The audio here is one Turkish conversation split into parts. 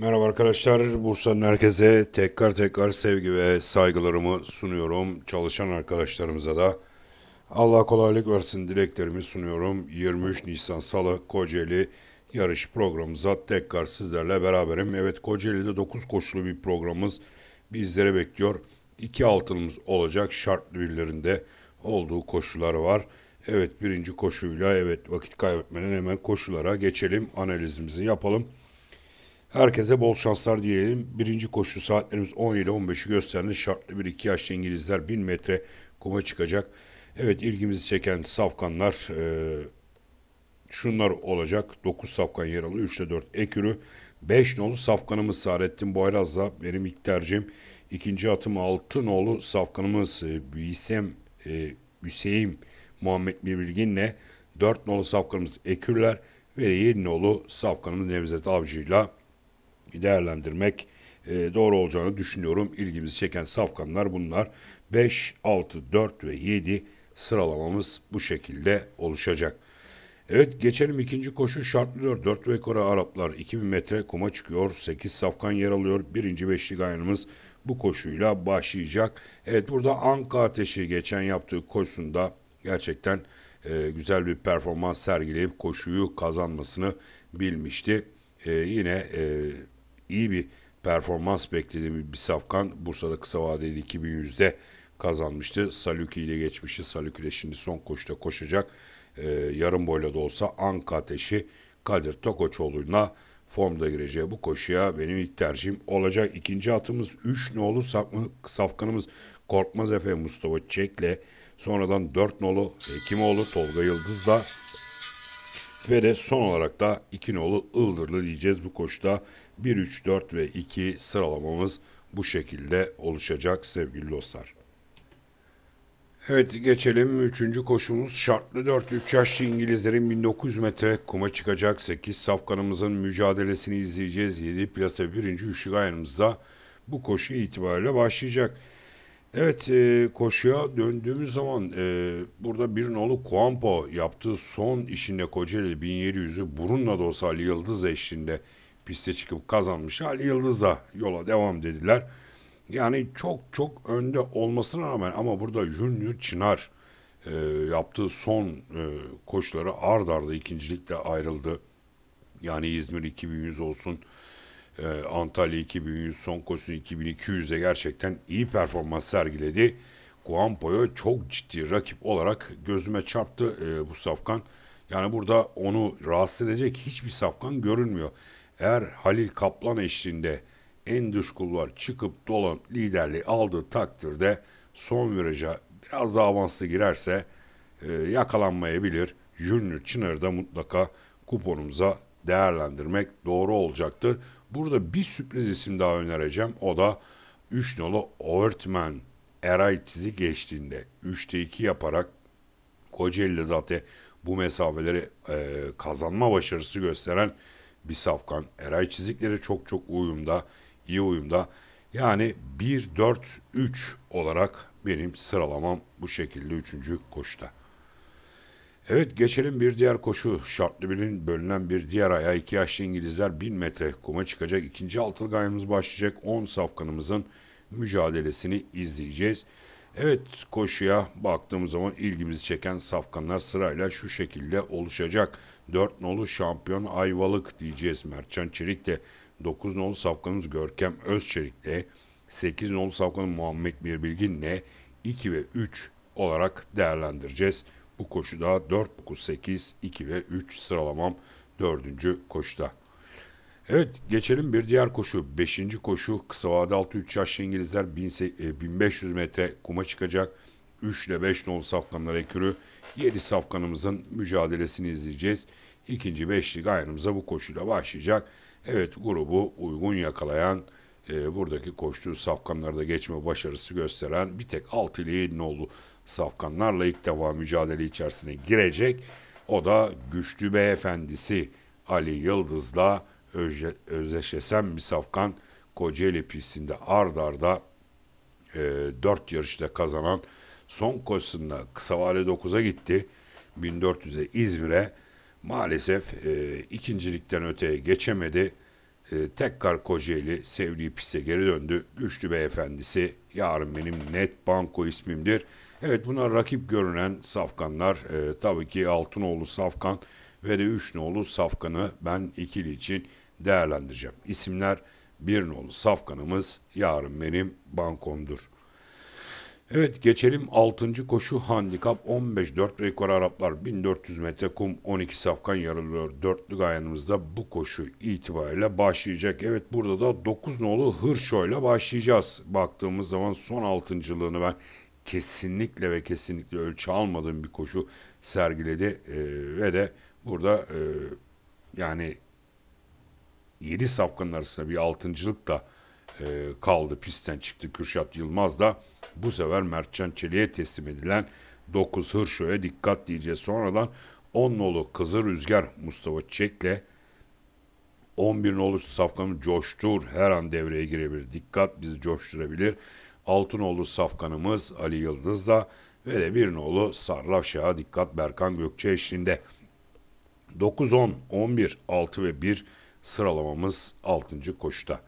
Merhaba arkadaşlar, Bursa'nın herkese tekrar sevgi ve saygılarımı sunuyorum. Çalışan arkadaşlarımıza da Allah kolaylık versin dileklerimi sunuyorum. 23 Nisan Salı Kocaeli yarış programımıza tekrar sizlerle beraberim. Evet, Kocaeli'de 9 koşulu bir programımız bizlere bekliyor. 2 altınımız olacak, şartlı birlerinde olduğu koşular var. Evet, birinci koşuyla vakit kaybetmeden hemen koşulara geçelim, analizimizi yapalım. Herkese bol şanslar diyelim. Birinci koşu saatlerimiz 10 ile 15'i gösterdi. Şartlı bir 2 yaşlı İngilizler 1000 metre kuma çıkacak. Evet, ilgimizi çeken safkanlar şunlar olacak. 9 safkan yer alıyor. 3 ile 4 ekürü. 5 nolu safkanımız Saadettin Boyraz'la benim ilk tercihim. İkinci atım 6 nolu safkanımız Hüseyin Muhammed Bilgin'le. 4 nolu safkanımız ekürler ve 7 nolu safkanımız Nevzat Avcı'yla değerlendirmek doğru olacağını düşünüyorum. İlgimizi çeken safkanlar bunlar. 5, 6, 4 ve 7 sıralamamız bu şekilde oluşacak. Evet, geçelim ikinci koşu şartlı 4 ve yukarı Araplar 2000 metre kuma çıkıyor. 8 safkan yer alıyor. Birinci beşlik aynımız bu koşuyla başlayacak. Evet, burada Ank Ateşi geçen yaptığı koşusunda gerçekten güzel bir performans sergileyip koşuyu kazanmasını bilmişti. Yine iyi bir performans beklediğim bir safkan. Bursa'da kısa vadeli 2100'de kazanmıştı. Saluki ile geçmişti. Saluki ile şimdi son koşuda koşacak. Yarım boyla da olsa Ank Ateşi Kadir Tokoçoğlu'yla formda gireceği bu koşuya benim ilk tercihim olacak. İkinci atımız 3 nolu safkanımız Korkmaz Efe Mustafa Çekle. Sonradan 4 nolu Hekimoğlu Tolga Yıldız'la ve de son olarak da 2 nolu Ildırlı diyeceğiz bu koşuda. 1, 3, 4 ve 2 sıralamamız bu şekilde oluşacak sevgili dostlar. Evet, geçelim 3. koşumuz şartlı 4. 3 yaşlı İngilizlerin 1900 metre kuma çıkacak. 8 safkanımızın mücadelesini izleyeceğiz. 7 plase 1. üçlük ayarımızda bu koşu itibariyle başlayacak. Evet, koşuya döndüğümüz zaman burada bir nolu Kuampo yaptığı son işinde Kocaeli 1700'ü burunla da olsa Ali Yıldız eşliğinde piste çıkıp kazanmış. Ali Yıldız'a yola devam dediler. Yani çok önde olmasına rağmen ama burada Junior Çınar yaptığı son koşuları ardarda ikincilikle ayrıldı. Yani İzmir 2100 olsun, Antalya 2100, son koşusu 2200'e gerçekten iyi performans sergiledi. Kuampo'ya çok ciddi rakip olarak gözüme çarptı bu safkan. Yani burada onu rahatsız edecek hiçbir safkan görünmüyor. Eğer Halil Kaplan eşliğinde en dış kulvar çıkıp dolanıp liderliği aldığı takdirde son viraja biraz daha avanslı girerse yakalanmayabilir. Junior Çınar'ı da mutlaka kuponumuza değerlendirmek doğru olacaktır. Burada bir sürpriz isim daha önereceğim. O da 3 nolu Oortman eray çizik geçtiğinde 3'te 2 yaparak Kocaeli'de zaten bu mesafeleri kazanma başarısı gösteren bir safkan. Eray çizikleri çok uyumda, iyi uyumda. Yani 1-4-3 olarak benim sıralamam bu şekilde 3. koşuda. Evet, geçelim bir diğer koşu. Şartlı birin bölünen bir diğer ayağı 2 yaşlı İngilizler 1000 metre kuma çıkacak. İkinci altılı gayemiz başlayacak. 10 safkanımızın mücadelesini izleyeceğiz. Evet, koşuya baktığımız zaman ilgimizi çeken safkanlar sırayla şu şekilde oluşacak. 4 nolu şampiyon Ayvalık diyeceğiz Mertcan Çelik'le. 9 nolu safkanımız Görkem Özçelik'le. 8 nolu safkanımız Muhammed Bilgin'le 2 ve 3 olarak değerlendireceğiz. Bu koşuda 4, 9, 8, 2 ve 3 sıralamam 4. koşuda. Evet, geçelim bir diğer koşu. 5. koşu kısa vade 6-3 yaşlı İngilizler 1500 metre kuma çıkacak. 3 ile 5 nolu safkanlar ekürü. 7 safkanımızın mücadelesini izleyeceğiz. İkinci beşlik ayarımıza bu koşuyla başlayacak. Evet, grubu uygun yakalayan buradaki koştuğu safkanlarda geçme başarısı gösteren bir tek 6 ile 7 nolu safkanlarla ilk defa mücadele içerisine girecek. O da güçlü beyefendisi Ali Yıldız'la özdeşleşen bir safkan. Kocaeli pistinde ardarda 4 yarışta kazanan, son koşusunda kısa vade 9'a gitti. 1400'e İzmir'e maalesef ikincilikten öteye geçemedi. Tekkar Kocaeli sevdiği piste geri döndü. Güçlü beyefendisi yarın benim net banko ismimdir. Evet, buna rakip görünen safkanlar tabii ki Altunoğlu Safkan ve de 3 nolu Safkan'ı ben ikili için değerlendireceğim. İsimler 1 nolu Safkan'ımız yarın benim bankomdur. Evet, geçelim 6. koşu handikap 15 4 rekor Araplar 1400 metre kum 12 Safkan yarılıyor. Dörtlü gayanımızda bu koşu itibariyle başlayacak. Evet, burada da 9 nolu Hırşo ile başlayacağız. Baktığımız zaman son altıncılığını ben kesinlikle ve kesinlikle ölçü almadığım bir koşu sergiledi. Ve de burada yani 7 Safkan'ın arasında bir altıncılık da kaldı. Pistten çıktı Kürşat Yılmaz da. Bu sefer Mertcan Çelik'e teslim edilen 9 Hırşo'ya dikkat diyeceğiz. Sonradan 10 nolu Kızı Rüzgar Mustafa Çekle, 11 nolu Safkan'ı Coştur her an devreye girebilir. Dikkat bizi coşturabilir. 6 nolu Safkan'ımız Ali Yıldız da ve de 1 nolu Sarrafşah'a dikkat Berkan Gökçe eşliğinde. 9, 10, 11, 6 ve 1 sıralamamız 6. koşuda.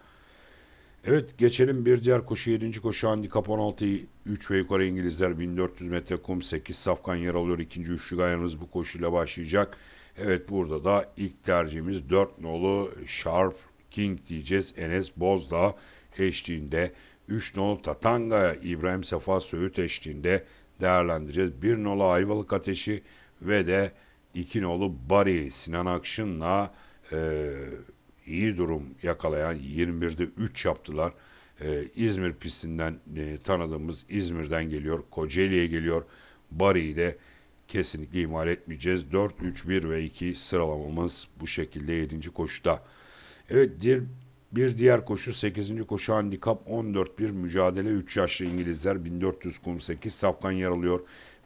Evet, geçelim bir diğer koşu 7. koşu handikap 16'yı 3 ve yukarı İngilizler 1400 metre kum 8 Safkan yer alıyor. 2. üçlü gayanımız bu koşuyla başlayacak. Evet, burada da ilk tercihimiz 4 nolu Sharp King diyeceğiz. Enes Bozdağ eşliğinde 3 nolu Tatanga İbrahim Sefa Söğüt eşliğinde değerlendireceğiz. 1 nolu Ayvalık Ateşi ve de 2 nolu Bari Sinan Akşın'la iyi durum yakalayan 21'de 3 yaptılar. İzmir pistinden tanıdığımız İzmir'den geliyor. Kocaeli'ye geliyor. Bari'yi de kesinlikle ihmal etmeyeceğiz. 4, 3, 1 ve 2 sıralamamız bu şekilde 7. koşuda. Evet, bir diğer koşu 8. koşu handikap 14-1 mücadele 3 yaşlı İngilizler 1400 kum 8 Safkan yer alıyor.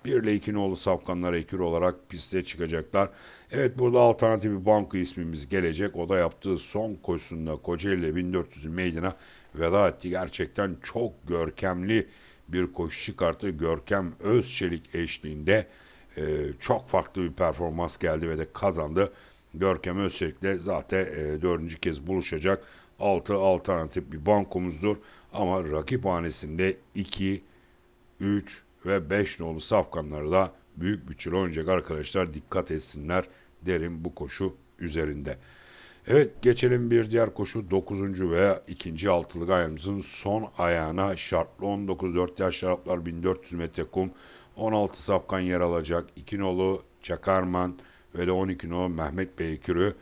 1 ile 2 nolu Safkanlar ekür olarak piste çıkacaklar. Evet, burada alternatif bir banko ismimiz gelecek. O da yaptığı son koşusunda Kocaeli 1400'ün meydana veda etti. Gerçekten çok görkemli bir koşu çıkarttı. Görkem Özçelik eşliğinde çok farklı bir performans geldi ve de kazandı. Görkem Özçelik'le zaten 4. kez buluşacak. 6 alternatif bir bankomuzdur. Ama rakip hanesinde 2, 3 ve 5 nolu Safkanları da büyük bütçeli oynayacak arkadaşlar. Dikkat etsinler derim bu koşu üzerinde. Evet, geçelim bir diğer koşu 9. veya 2. altılık ayağımızın son ayağına. Şartlı 19 4 yaş Araplar 1400 metre kum 16 Safkan yer alacak. 2 nolu Çakarman ve de 12 nolu Mehmet Bey Ekürü,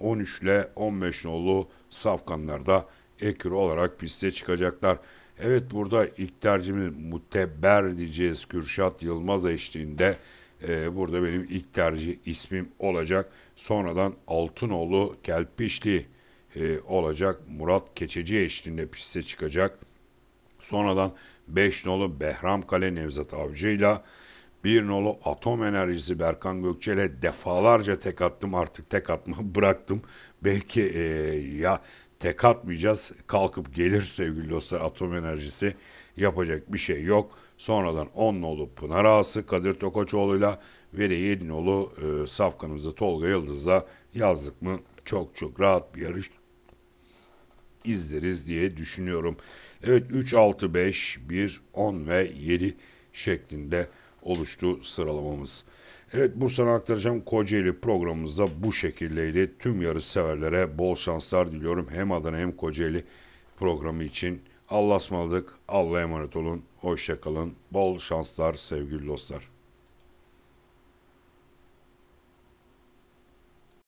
13 ile 15 nolu Safkanlar da ekürü olarak piste çıkacaklar. Evet, burada ilk tercihimiz Mutebber diyeceğiz. Kürşat Yılmaz eşliğinde burada benim ilk tercih ismim olacak. Sonradan Altunoğlu Kelpişli olacak. Murat Keçeci eşliğinde piste çıkacak. Sonradan 5 nolu Behram Kale Nevzat Avcı ile 1 nolu Atom Enerjisi Berkan Gökçe ile defalarca tek attım, artık tek atma bıraktım. Belki ya tek atmayacağız. Kalkıp gelir sevgili dostlar. Atom Enerjisi yapacak bir şey yok. Sonradan 10 nolu Pınar ağası Kadir Tokoçoğlu'yla ve de 7 nolu Safkan'ımızda Tolga Yıldız'la yazdık mı çok çok rahat bir yarış izleriz diye düşünüyorum. Evet, 3, 6, 5, 1, 10 ve 7 şeklinde oluştu sıralamamız. Evet, Bursa'na aktaracağım Kocaeli programımızda bu şekildeydi. Tüm yarış severlere bol şanslar diliyorum. Hem Adana hem Kocaeli programı için. Allah'a ısmarladık. Allah'a emanet olun. Hoşça kalın. Bol şanslar sevgili dostlar.